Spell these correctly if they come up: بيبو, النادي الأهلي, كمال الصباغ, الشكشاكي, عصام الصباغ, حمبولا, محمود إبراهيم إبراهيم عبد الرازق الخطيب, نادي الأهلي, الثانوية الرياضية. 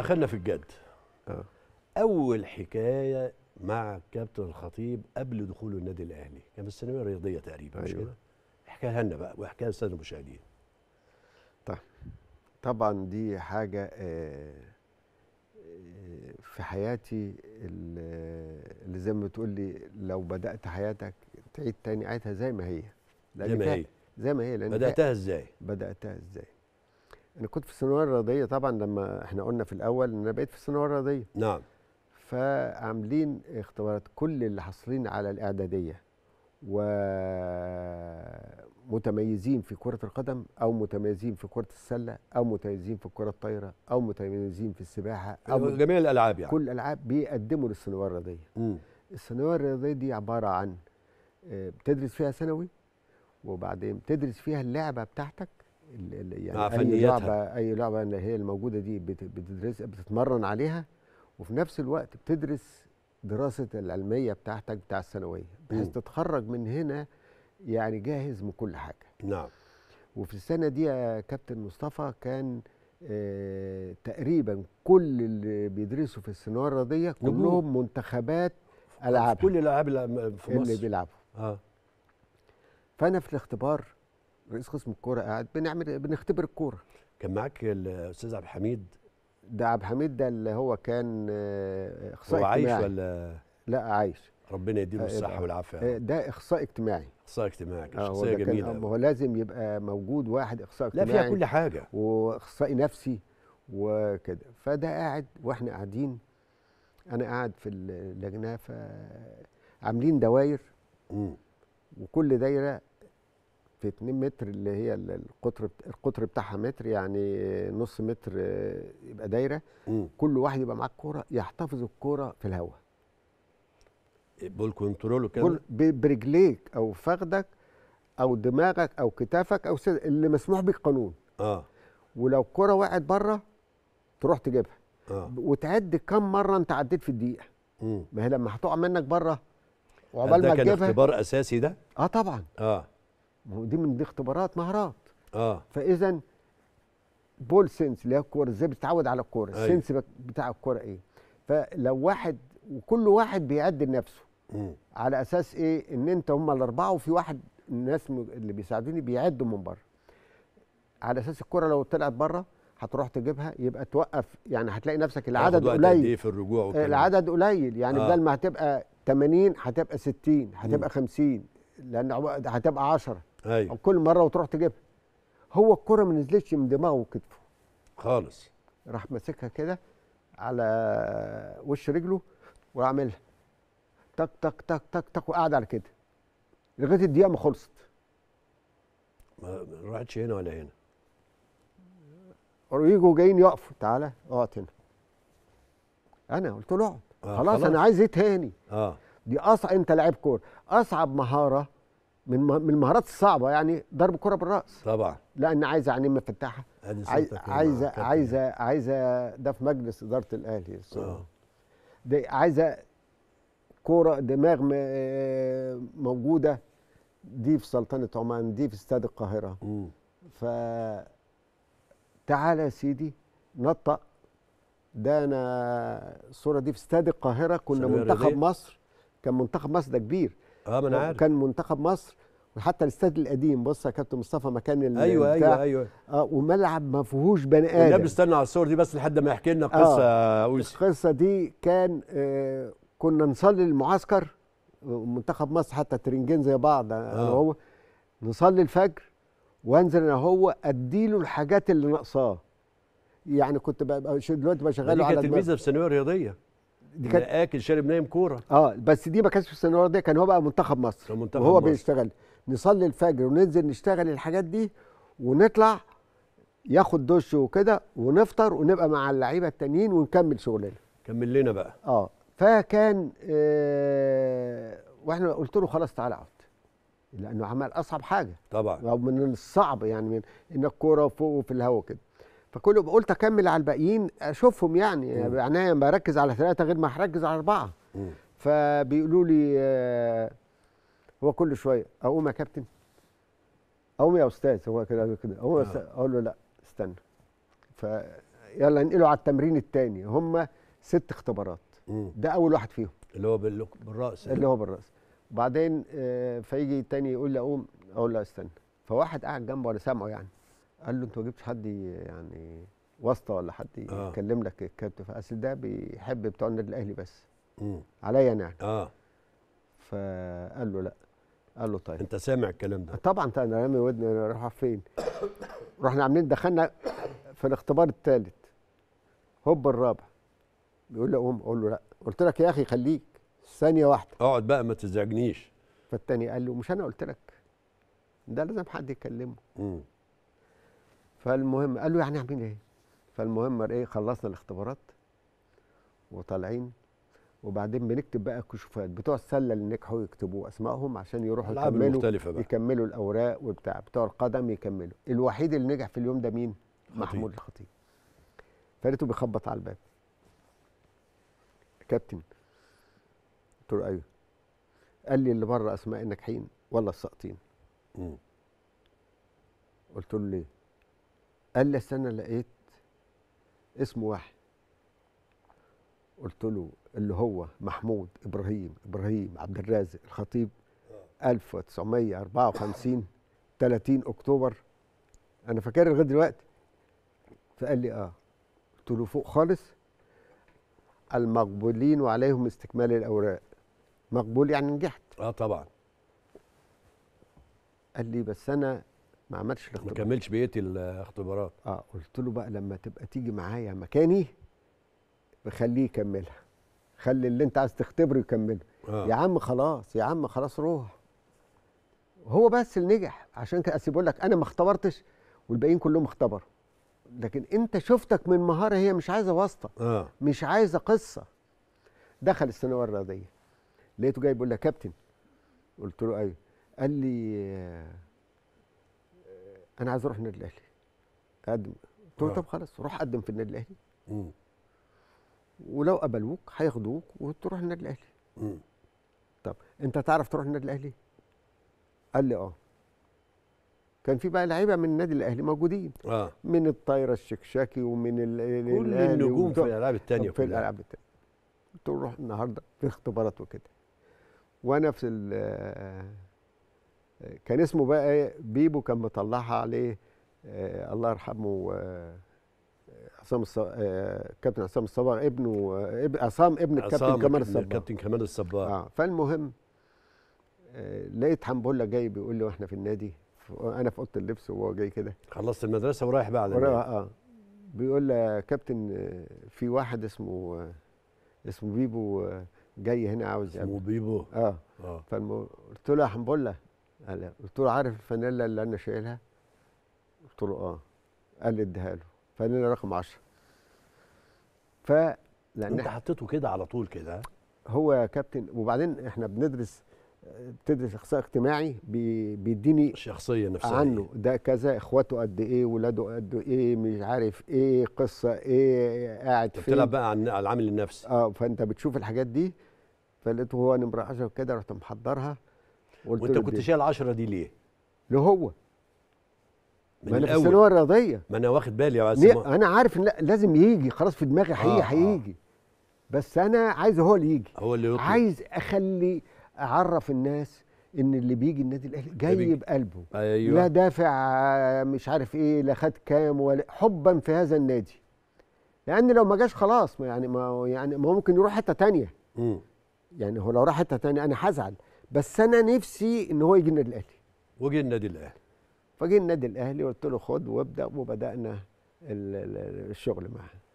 دخلنا في الجد. اول حكايه مع الكابتن الخطيب قبل دخوله النادي الاهلي كان الثانويه الرياضيه تقريبا. أيوة. مش كده؟ احكيها لنا بقى واحكيها للساده المشاهدين. طيب طبعا دي حاجه في حياتي اللي زي ما بتقول لي لو بدات حياتك تعيد تاني عيدها زي ما هي. زي ما هي لأن بداتها ازاي؟ انا كنت في الثانويه الرياضيه طبعا. لما احنا قلنا في الاول ان انا بقيت في الثانويه الرياضيه. نعم. فعاملين اختبارات كل اللي حاصلين على الاعداديه ومتميزين في كره القدم او متميزين في كره السله او متميزين في الكره الطايره او متميزين في السباحه او جميع الالعاب يعني. كل الالعاب بيقدموا للثانويه الرياضيه. الثانويه الرياضيه دي عباره عن بتدرس فيها ثانوي وبعدين بتدرس فيها اللعبه بتاعتك يعني مع فنياتها. اي لعبه اللي هي الموجوده دي بتدرس بتتمرن عليها وفي نفس الوقت بتدرس دراسه العلميه بتاعتك بتاع الثانويه بحيث تتخرج من هنا يعني جاهز من كل حاجه. نعم. وفي السنه دي يا كابتن مصطفى كان تقريبا كل اللي بيدرسوا في الثانويه الرياضيه كلهم منتخبات العاب كل الالعاب في مصر اللي بيلعبوا. فانا في الاختبار رئيس قسم الكوره قاعد بنختبر الكوره. كان معاك الاستاذ عبد الحميد. ده عبد الحميد ده اللي هو كان اخصائي اجتماعي. هو عايش ولا؟ لا عايش. ربنا يديله الصحه والعافيه. ده اخصائي اجتماعي. اخصائي اجتماعي كان شخصيه جميله. هو لازم يبقى موجود واحد اخصائي اجتماعي. لا فيها كل حاجه. واخصائي نفسي وكده. فده قاعد واحنا قاعدين انا قاعد في اللجنه فعاملين دواير. وكل دايره في 2 متر اللي هي القطر بتاعها متر يعني نص متر يبقى دايره. كل واحد يبقى معاك كوره يحتفظ الكوره في الهواء بول كنترول وكده برجليك او فخدك او دماغك او كتافك او اللي مسموح بيه القانون. ولو الكوره وقعت بره تروح تجيبها. وتعد كم مره انت عديت في الدقيقه. ما هي لما هتقع منك بره وعقبال ما تجيبها. ده كان اختبار اساسي ده؟ طبعا. ودي من دي اختبارات مهارات. فاذا بول سنس اللي هي الكوره ازاي بتتعود على الكوره. أيوة. السنس بتاع الكوره ايه. فلو واحد وكل واحد بيعدل نفسه. على اساس ايه ان انت هم الاربعه وفي واحد الناس اللي بيساعدوني بيعدوا من بره على اساس الكوره لو طلعت بره هتروح تجيبها يبقى توقف يعني هتلاقي نفسك العدد قليل. وقت قد ايه في الرجوع وكده؟ العدد قليل يعني بدل ما هتبقى 80 هتبقى 60 هتبقى 50 لان هتبقى 10. أيوة. كل مره وتروح تجيبها. هو الكره ما نزلتش من دماغه وكتفه خالص. راح ماسكها كده على وش رجله وعاملها تك تك تك تك تك وقعد على كده لغايه الدقيقه ما خلصت. ما راحتش هنا ولا هنا. ويجوا جايين يقفوا تعالى اقعد هنا. انا قلت له اقعد. خلاص انا عايز ايه تاني. دي اصعب انت لاعب كوره اصعب مهاره من المهارات الصعبه يعني ضرب كرة بالراس طبعا لان عايزه عينين مفتحه عايزه ده في مجلس اداره الاهلي دي عايزه كوره دماغ موجوده دي في سلطنه عمان دي في استاد القاهره. ف تعالى يا سيدي نطق ده انا الصوره دي في استاد القاهره كنا منتخب مصر كان منتخب مصر ده كبير. ما انا عارف كان منتخب مصر وحتى الاستاد القديم بص يا كابتن مصطفى مكان البتاع. ايوه وملعب ما فيهوش بني ادم. الناس بتستنى على الصور دي بس لحد ما يحكي لنا قصه. القصه دي كان كنا نصلي المعسكر منتخب مصر حتى ترنجين زي بعض. هو نصلي الفجر وانزل انا هو اديله الحاجات اللي ناقصاه يعني كنت بقى دلوقتي بشغله على دي كانت الميزه في الثانويه الرياضيه دي كانت اكل شارب نايم كوره. بس دي ما كانتش في الثانويه الرياضيه كان هو بقى منتخب مصر وهو بيشتغل نصلي الفجر وننزل نشتغل الحاجات دي ونطلع ياخد دش وكده ونفطر ونبقى مع اللعيبه التانيين ونكمل شغلنا. كمل لنا بقى. فكان واحنا قلت له خلاص تعالى اقعد لانه عمل اصعب حاجه طبعا من الصعب يعني من ان الكوره فوق وفي الهواء كده. فكله قلت اكمل على الباقيين اشوفهم يعني معناها بركز على 3 غير ما هركز على 4. فبيقولوا لي هو كل شويه اقوم يا كابتن اقوم يا استاذ هو كده اقوم اقول له لا استنى. ف يلا ننقله على التمرين الثاني. هم 6 اختبارات. ده اول واحد فيهم اللي هو بالراس اللي هو بالراس. وبعدين فيجي تاني يقول لي اقوم، اقول له استنى. فواحد قاعد جنبه وانا سامعه يعني، قال له انت ما جبتش حد يعني واسطه ولا حد يكلم لك الكابتن؟ فاصل ده بيحب بتوع النادي الاهلي بس عليا انا يعني. فقال له لا. قال له طيب انت سامع الكلام ده؟ طبعا انا رامي ودني، انا رايح فين؟ رحنا عاملين دخلنا في الاختبار الثالث، هوب الرابع بيقول لي قوم، اقول له لا. قلت لك يا اخي خليك ثانيه واحده، اقعد بقى ما تزعجنيش. فالتاني قال له مش انا قلت لك ده لازم حد يكلمه. فالمهم قال له يعني عاملين ايه؟ فالمهم ايه، خلصنا الاختبارات وطالعين، وبعدين بنكتب بقى الكشوفات بتوع السله اللي نجحوا يكتبوه اسمائهم عشان يروحوا يكملوا الاوراق وبتاع، بتوع القدم يكملوا. الوحيد اللي نجح في اليوم ده مين؟ محمود الخطيب. فلقيته بيخبط على الباب، كابتن. قلت له ايوه. قال لي اللي بره اسماء الناجحين ولا الساقطين. قلت له ليه؟ قال لي استنى لقيت اسم واحد. قلت له اللي هو محمود إبراهيم إبراهيم عبد الرازق الخطيب 1954 30 أكتوبر، أنا فاكرها لغاية دلوقتي. فقال لي آه. قلت له فوق خالص، المقبولين وعليهم استكمال الأوراق. مقبول يعني نجحت؟ آه طبعا. قال لي بس أنا ما عملتش الاختبارات، ما كملش بقية الاختبارات. آه. قلت له بقى لما تبقى تيجي معايا مكاني بخليه يكملها، خلي اللي انت عايز تختبره يكمله. يا عم خلاص، يا عم خلاص روح. هو بس اللي نجح، عشان كده بقول لك انا ما اختبرتش والباقيين كلهم اختبروا، لكن انت شفتك من مهاره هي مش عايزه واسطه، مش عايزه قصه. دخل الثانويه الرياضيه، لقيته جاي بيقول لي يا كابتن. قلت له ايوه. قال لي انا عايز اروح النادي الاهلي اقدم. قلت له طب خلاص روح قدم في النادي الاهلي، ولو قبلوك هياخدوك وتروح النادي الاهلي. طب انت تعرف تروح النادي الاهلي؟ قال لي اه. كان في بقى لعيبه من النادي الاهلي موجودين، من الطايره الشكشاكي ومن كل النجوم في الالعاب الثانيه. في الالعاب الثانيه. قلت له روح النهارده في اختبارات وكده. وانا في كان اسمه بقى بيبو، كان مطلعها عليه الله يرحمه عصام كابتن عصام الصباغ، ابنه عصام ابن الكابتن كمال الصباغ. الكابتن كمال الصباغ. فالمهم لقيت حمبولا جاي بيقول لي واحنا في النادي، انا في اوضه اللبس وهو جاي كده خلصت المدرسه ورايح بقى على النادي. بيقول لي يا كابتن في واحد اسمه بيبو جاي هنا عاوز اسمه بيبو. قلت له يا حمبولا. قلت له عارف الفانيلا اللي انا شايلها؟ قلت له اه. قال لي اديها له، فانيلا رقم 10. لان انت حطيته كده على طول كده هو يا كابتن. وبعدين احنا بتدرس اخصائي اجتماعي، بيديني شخصيه نفسها عنه، ده كذا، اخواته قد ايه، ولاده قد ايه، مش عارف ايه، قصه ايه، قاعد فين. بتلعب بقى على العامل النفسي. فانت بتشوف الحاجات دي. فلقيته هو نمره 10 وكده، رحت محضرها. وانت كنت شايل 10 دي ليه؟ هو من الاول الثانويه الرياضيه. ما انا واخد بالي يا عزيزي، انا عارف ان لازم يجي خلاص في دماغي، هيجي. بس انا عايزه هو اللي يجي، هو اللي يطلع. عايز اخلي اعرف الناس ان اللي بيجي النادي الاهلي جاي بقلبه. أيوة. لا دافع مش عارف ايه، لا خد كام، ولا حبا في هذا النادي. لان لو ما جاش خلاص ما ممكن يروح حته ثانيه. يعني هو لو راح حته ثانيه انا هزعل، بس انا نفسي ان هو يجي النادي الاهلي. وجه النادي الاهلي. فجي النادي الاهلي وقلت له خد وابدا، وبدانا الشغل معاه.